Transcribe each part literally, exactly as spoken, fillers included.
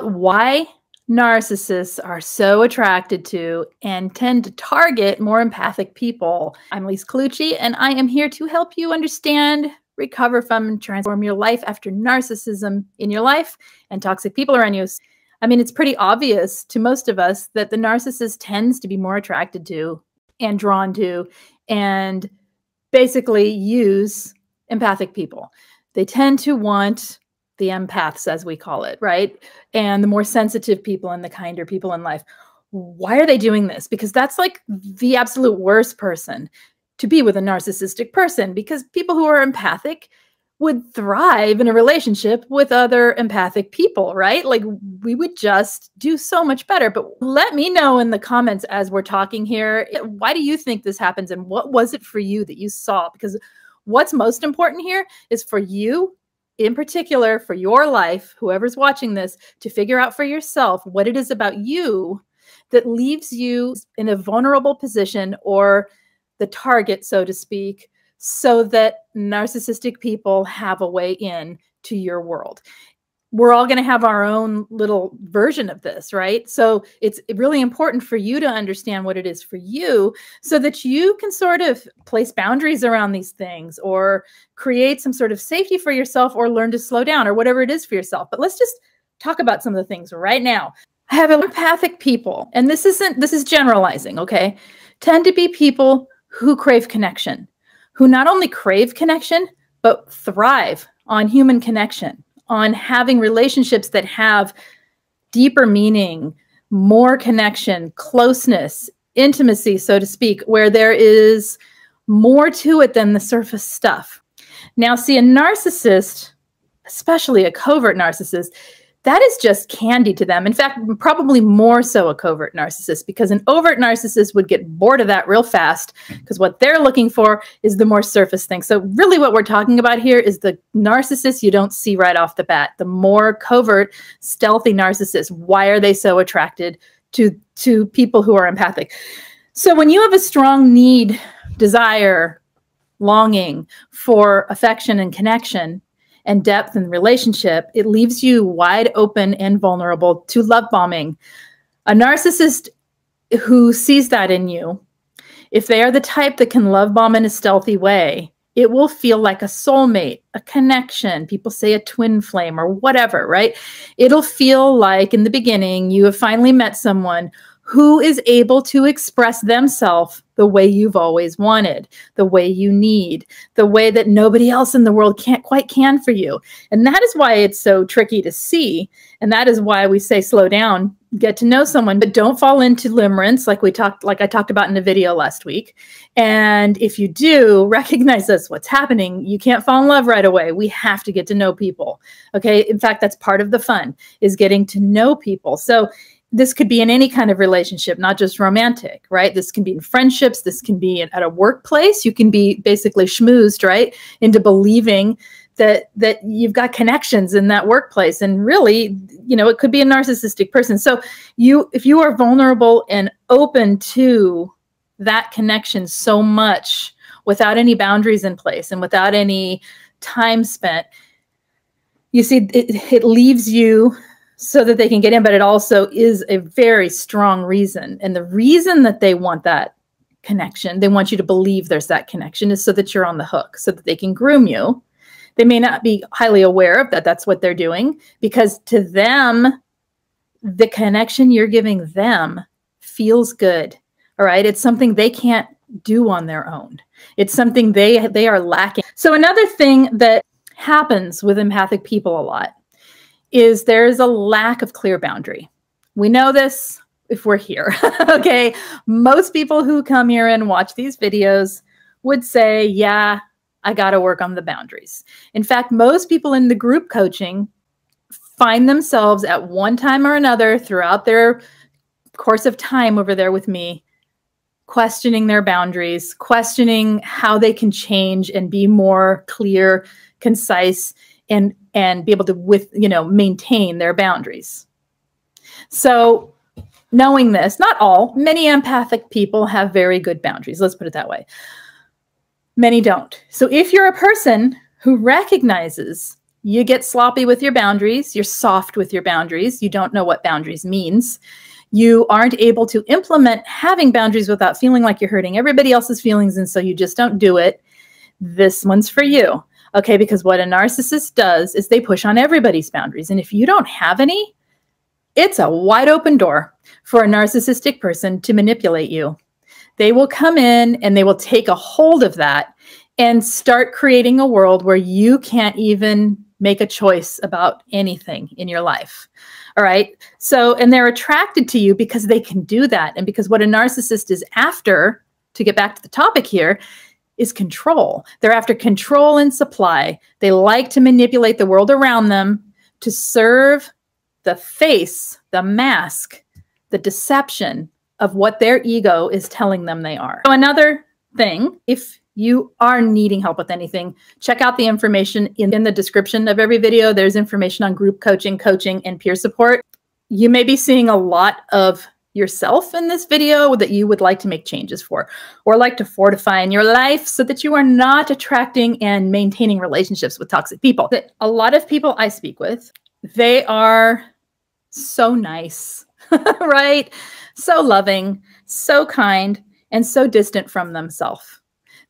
why narcissists are so attracted to and tend to target more empathic people. I'm Lise Colucci, and I am here to help you understand, recover from, and transform your life after narcissism in your life and toxic people around you. I mean, it's pretty obvious to most of us that the narcissist tends to be more attracted to and drawn to and basically use empathic people. They tend to want the empaths, as we call it, right? And the more sensitive people and the kinder people in life. Why are they doing this? Because that's like the absolute worst person to be with, a narcissistic person, because people who are empathic would thrive in a relationship with other empathic people, right? Like we would just do so much better. But let me know in the comments as we're talking here, why do you think this happens? And what was it for you that you saw? Because what's most important here is for you, in particular, for your life, whoever's watching this, to figure out for yourself what it is about you that leaves you in a vulnerable position or the target, so to speak, so that narcissistic people have a way in to your world. We're all going to have our own little version of this, right? So it's really important for you to understand what it is for you so that you can sort of place boundaries around these things or create some sort of safety for yourself or learn to slow down or whatever it is for yourself. But let's just talk about some of the things right now. I have empathic people, and this isn't, this is generalizing, okay? Tend to be people who crave connection, who not only crave connection, but thrive on human connection, on having relationships that have deeper meaning, more connection, closeness, intimacy, so to speak, where there is more to it than the surface stuff. Now, see, a narcissist, especially a covert narcissist, that is just candy to them. In fact, probably more so a covert narcissist, because an overt narcissist would get bored of that real fast, because what they're looking for is the more surface thing. So really what we're talking about here is the narcissist you don't see right off the bat, the more covert, stealthy narcissist. Why are they so attracted to, to people who are empathic? So when you have a strong need, desire, longing for affection and connection, and depth in relationship, it leaves you wide open and vulnerable to love bombing. A narcissist who sees that in you, if they are the type that can love bomb in a stealthy way, it will feel like a soulmate, a connection. People say a twin flame or whatever, right? It'll feel like in the beginning, you have finally met someone who is able to express themselves the way you've always wanted, the way you need, the way that nobody else in the world can't quite can for you. And that is why it's so tricky to see. And that is why we say, slow down, get to know someone, but don't fall into limerence like we talked, like I talked about in a video last week. And if you do, recognize that's what's happening. You can't fall in love right away. We have to get to know people. Okay. In fact, that's part of the fun, is getting to know people. So this could be in any kind of relationship, not just romantic, right? This can be in friendships. This can be in, at a workplace. You can be basically schmoozed, right, into believing that that you've got connections in that workplace. And really, you know, it could be a narcissistic person. So you, if you are vulnerable and open to that connection so much without any boundaries in place and without any time spent, you see, it, it leaves you so that they can get in, but it also is a very strong reason. And the reason that they want that connection, they want you to believe there's that connection, is so that you're on the hook, so that they can groom you. They may not be highly aware of that that's what they're doing, because to them, the connection you're giving them feels good, all right? It's something they can't do on their own. It's something they, they are lacking. So another thing that happens with empathic people a lot is there is a lack of clear boundary. We know this if we're here, okay? Most people who come here and watch these videos would say, yeah, I gotta work on the boundaries. In fact, most people in the group coaching find themselves at one time or another throughout their course of time over there with me, questioning their boundaries, questioning how they can change and be more clear, concise, and and be able to, with, you know, maintain their boundaries. So knowing this, not all, many empathic people have very good boundaries. Let's put it that way. Many don't. So if you're a person who recognizes you get sloppy with your boundaries. You're soft with your boundaries. You don't know what boundaries means. You aren't able to implement having boundaries without feeling like you're hurting everybody else's feelings. And so you just don't do it. This one's for you. Okay, because what a narcissist does is they push on everybody's boundaries. And if you don't have any, it's a wide open door for a narcissistic person to manipulate you. They will come in and they will take a hold of that and start creating a world where you can't even make a choice about anything in your life. All right. So, and they're attracted to you because they can do that. And because what a narcissist is after, to get back to the topic here, is control. They're after control and supply. They like to manipulate the world around them to serve the face, the mask, the deception of what their ego is telling them they are. So another thing, if you are needing help with anything, check out the information in, in the description of every video. There's information on group coaching, coaching, and peer support. You may be seeing a lot of yourself in this video that you would like to make changes for, or like to fortify in your life so that you are not attracting and maintaining relationships with toxic people. A lot of people I speak with, they are so nice, right? So loving, so kind, and so distant from themselves.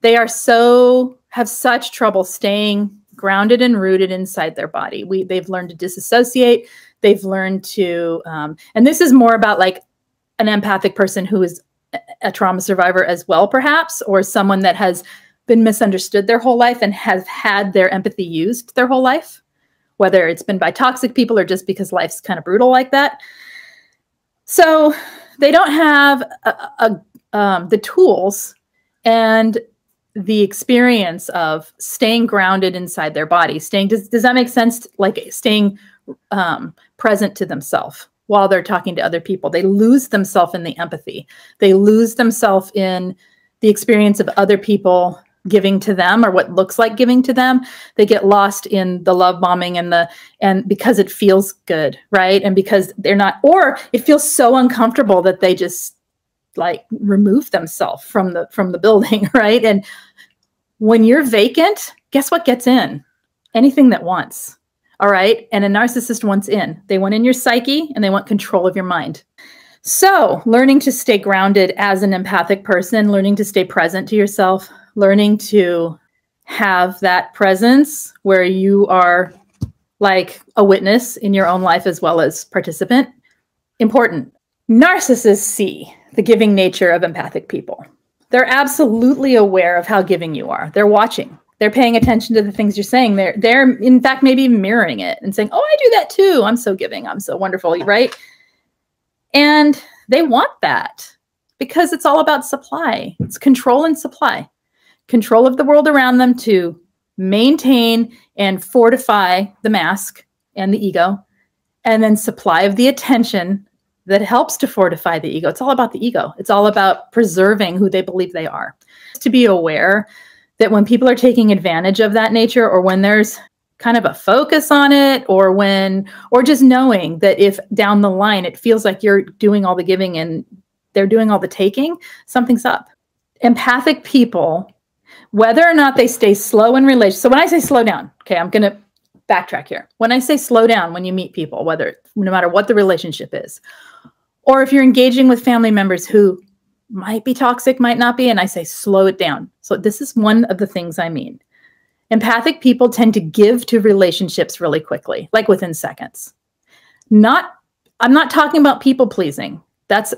They are so, have such trouble staying grounded and rooted inside their body. We, they've learned to disassociate. They've learned to, um, and this is more about like an empathic person who is a trauma survivor as well, perhaps, or someone that has been misunderstood their whole life and has had their empathy used their whole life, whether it's been by toxic people or just because life's kind of brutal like that. So they don't have a, a, um, the tools and the experience of staying grounded inside their body, staying, does, does that make sense? Like staying um, present to themselves while they're talking to other people. They lose themselves in the empathy. They lose themselves in the experience of other people giving to them or what looks like giving to them. They get lost in the love bombing and the, and because it feels good, right? And because they're not, or it feels so uncomfortable that they just like remove themselves from the, from the building, right? And when you're vacant, guess what gets in? Anything that wants, all right? And a narcissist wants in. They want in your psyche and they want control of your mind. So learning to stay grounded as an empathic person, learning to stay present to yourself, learning to have that presence where you are like a witness in your own life as well as participant. Important. Narcissists see the giving nature of empathic people. They're absolutely aware of how giving you are. They're watching. They're paying attention to the things you're saying. They're, they're in fact, maybe mirroring it and saying, oh, I do that too. I'm so giving. I'm so wonderful, right? And they want that because it's all about supply. It's control and supply. Control of the world around them to maintain and fortify the mask and the ego, and then supply of the attention that helps to fortify the ego. It's all about the ego. It's all about preserving who they believe they are. To be aware that when people are taking advantage of that nature, or when there's kind of a focus on it, or when, or just knowing that if down the line it feels like you're doing all the giving and they're doing all the taking, something's up. Empathic people, whether or not they stay slow in relation. So when I say slow down, okay, I'm going to backtrack here. When I say slow down, when you meet people, whether, no matter what the relationship is, or if you're engaging with family members who might be toxic, might not be, and I say, slow it down. So this is one of the things I mean. Empathic people tend to give to relationships really quickly, like within seconds. Not, I'm not talking about people pleasing. That's,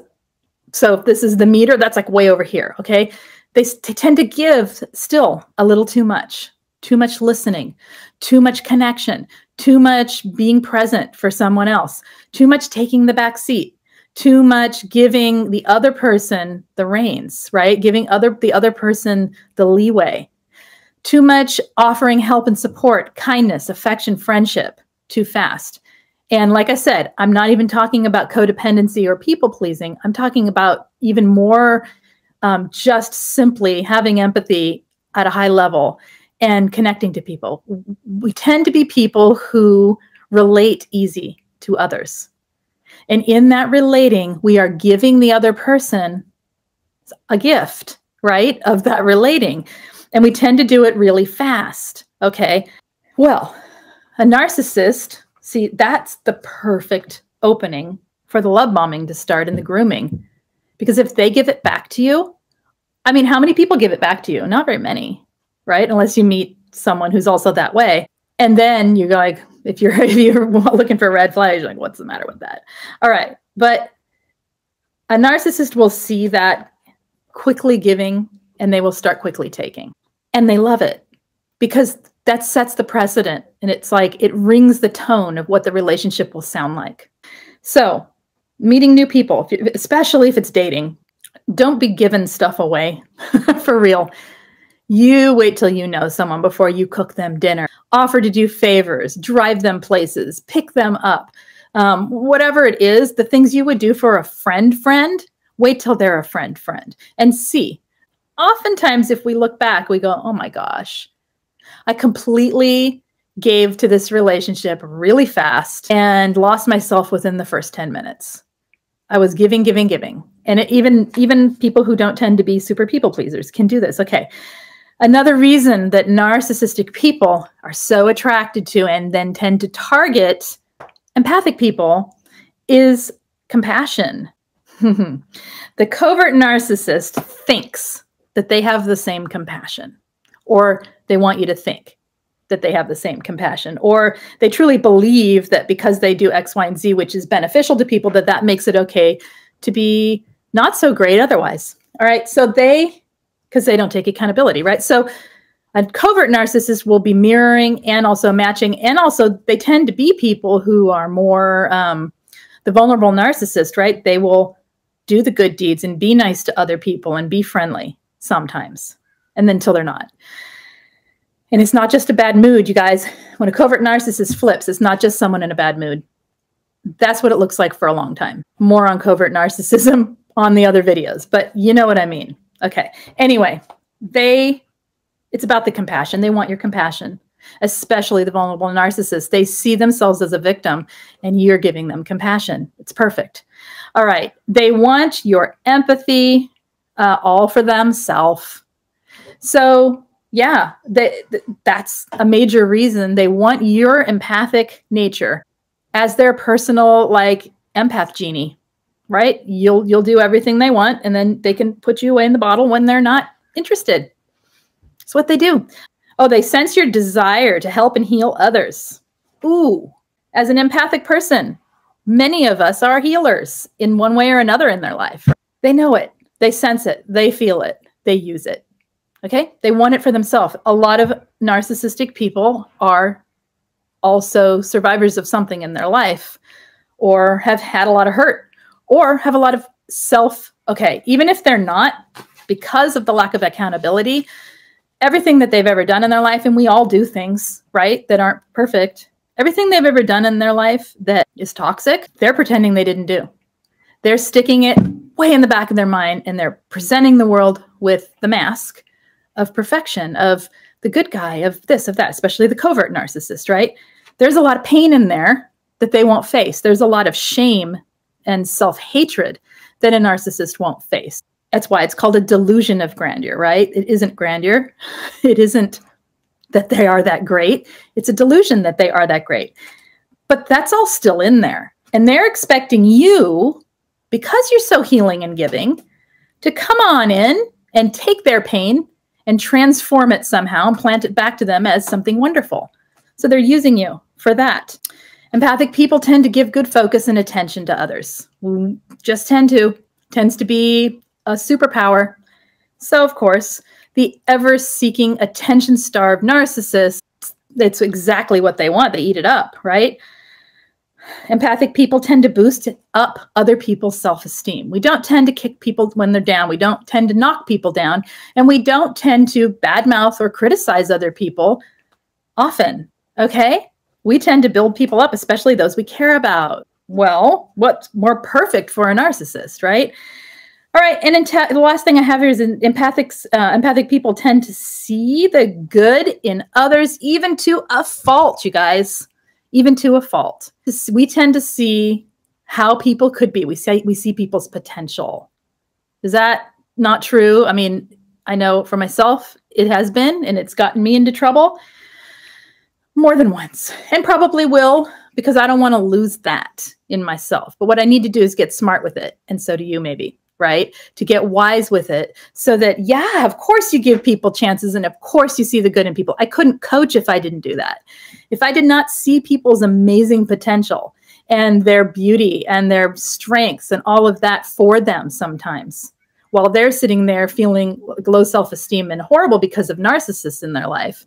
so if this is the meter, that's like way over here. Okay. They tend to give still a little too much, too much listening, too much connection, too much being present for someone else, too much taking the back seat, too much giving the other person the reins, right? Giving other the other person the leeway, too much offering help and support, kindness, affection, friendship too fast. And like I said, I'm not even talking about codependency or people pleasing. I'm talking about even more Um, just simply having empathy at a high level and connecting to people. We tend to be people who relate easy to others. And in that relating, we are giving the other person a gift, right, of that relating. And we tend to do it really fast, okay? Well, A narcissist, see, that's the perfect opening for the love bombing to start and the grooming. Because if they give it back to you, I mean, how many people give it back to you? Not very many, right? Unless you meet someone who's also that way. And then you're like, if you're, if you're looking for red flags, you're like, what's the matter with that? All right. But a narcissist will see that quickly giving, and they will start quickly taking. And they love it because that sets the precedent. And it's like, it rings the tone of what the relationship will sound like. So meeting new people, especially if it's dating, don't be giving stuff away for real. You wait till you know someone before you cook them dinner, offer to do favors, drive them places, pick them up, um, whatever it is, the things you would do for a friend friend, wait till they're a friend friend and see. Oftentimes, if we look back, we go, oh my gosh, I completely gave to this relationship really fast and lost myself within the first ten minutes. I was giving, giving, giving. And it even, even people who don't tend to be super people pleasers can do this. Okay. Another reason that narcissistic people are so attracted to and then tend to target empathic people is compassion. The covert narcissist thinks that they have the same compassion, or they want you to think that they have the same compassion, or they truly believe that because they do X, Y, and Z, which is beneficial to people, that that makes it okay to be not so great otherwise. All right. So they, because they don't take accountability, right? So a covert narcissist will be mirroring and also matching. And also they tend to be people who are more um, the vulnerable narcissist, right? They will do the good deeds and be nice to other people and be friendly sometimes. And then till they're not. And it's not just a bad mood, you guys. When a covert narcissist flips, it's not just someone in a bad mood. That's what it looks like for a long time. More on covert narcissism on the other videos, but you know what I mean. Okay. Anyway, they, it's about the compassion. They want your compassion, especially the vulnerable narcissist. They see themselves as a victim and you're giving them compassion. It's perfect. All right. They want your empathy, uh, all for themselves. So yeah, they, th that's a major reason they want your empathic nature as their personal, like, empath genie, right? You'll, you'll do everything they want, and then they can put you away in the bottle when they're not interested. It's what they do. Oh, they sense your desire to help and heal others. Ooh, as an empathic person, many of us are healers in one way or another in their life. They know it. They sense it. They feel it. They use it. Okay. They want it for themselves. A lot of narcissistic people are also survivors of something in their life, or have had a lot of hurt, or have a lot of self. Okay. Even if they're not, because of the lack of accountability, everything that they've ever done in their life, and we all do things, right, that aren't perfect. Everything they've ever done in their life that is toxic, they're pretending they didn't do. They're sticking it way in the back of their mind, and they're presenting the world with the mask of perfection, of the good guy, of this, of that, especially the covert narcissist, right? There's a lot of pain in there that they won't face. There's a lot of shame and self-hatred that a narcissist won't face. That's why it's called a delusion of grandeur, right? It isn't grandeur. It isn't that they are that great. It's a delusion that they are that great. But that's all still in there. And they're expecting you, because you're so healing and giving, to come on in and take their pain and transform it somehow and plant it back to them as something wonderful. So they're using you for that. Empathic people tend to give good focus and attention to others. We just tend to, tends to be a superpower. So of course, the ever seeking attention starved narcissist, that's exactly what they want. They eat it up, right? Empathic people tend to boost up other people's self-esteem. We don't tend to kick people when they're down. We don't tend to knock people down. And we don't tend to badmouth or criticize other people often, okay? We tend to build people up, especially those we care about. Well, what's more perfect for a narcissist, right? All right, and the last thing I have here is empathic, uh, empathic people tend to see the good in others, even to a fault, you guys. Even to a fault. We tend to see how people could be. We see, we see people's potential. Is that not true? I mean, I know for myself, it has been, and it's gotten me into trouble. more than once, and probably will, because I don't want to lose that in myself. But what I need to do is get smart with it. And so do you, maybe, right? To get wise with it so that, yeah, of course you give people chances. And of course you see the good in people. I couldn't coach if I didn't do that. If I did not see people's amazing potential and their beauty and their strengths and all of that for them sometimes, while they're sitting there feeling low self-esteem and horrible because of narcissists in their life,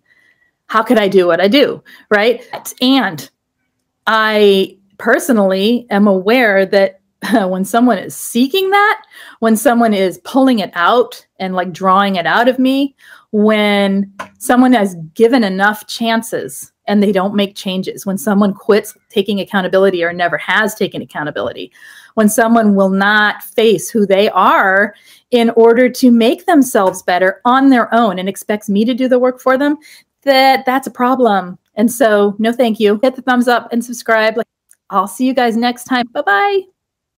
how could I do what I do, right? And I personally am aware that when someone is seeking that, when someone is pulling it out and like drawing it out of me, when someone has given enough chances and they don't make changes, when someone quits taking accountability or never has taken accountability, when someone will not face who they are in order to make themselves better on their own and expects me to do the work for them, that that's a problem. And so no, thank you. Hit the thumbs up and subscribe. I'll see you guys next time. Bye-bye.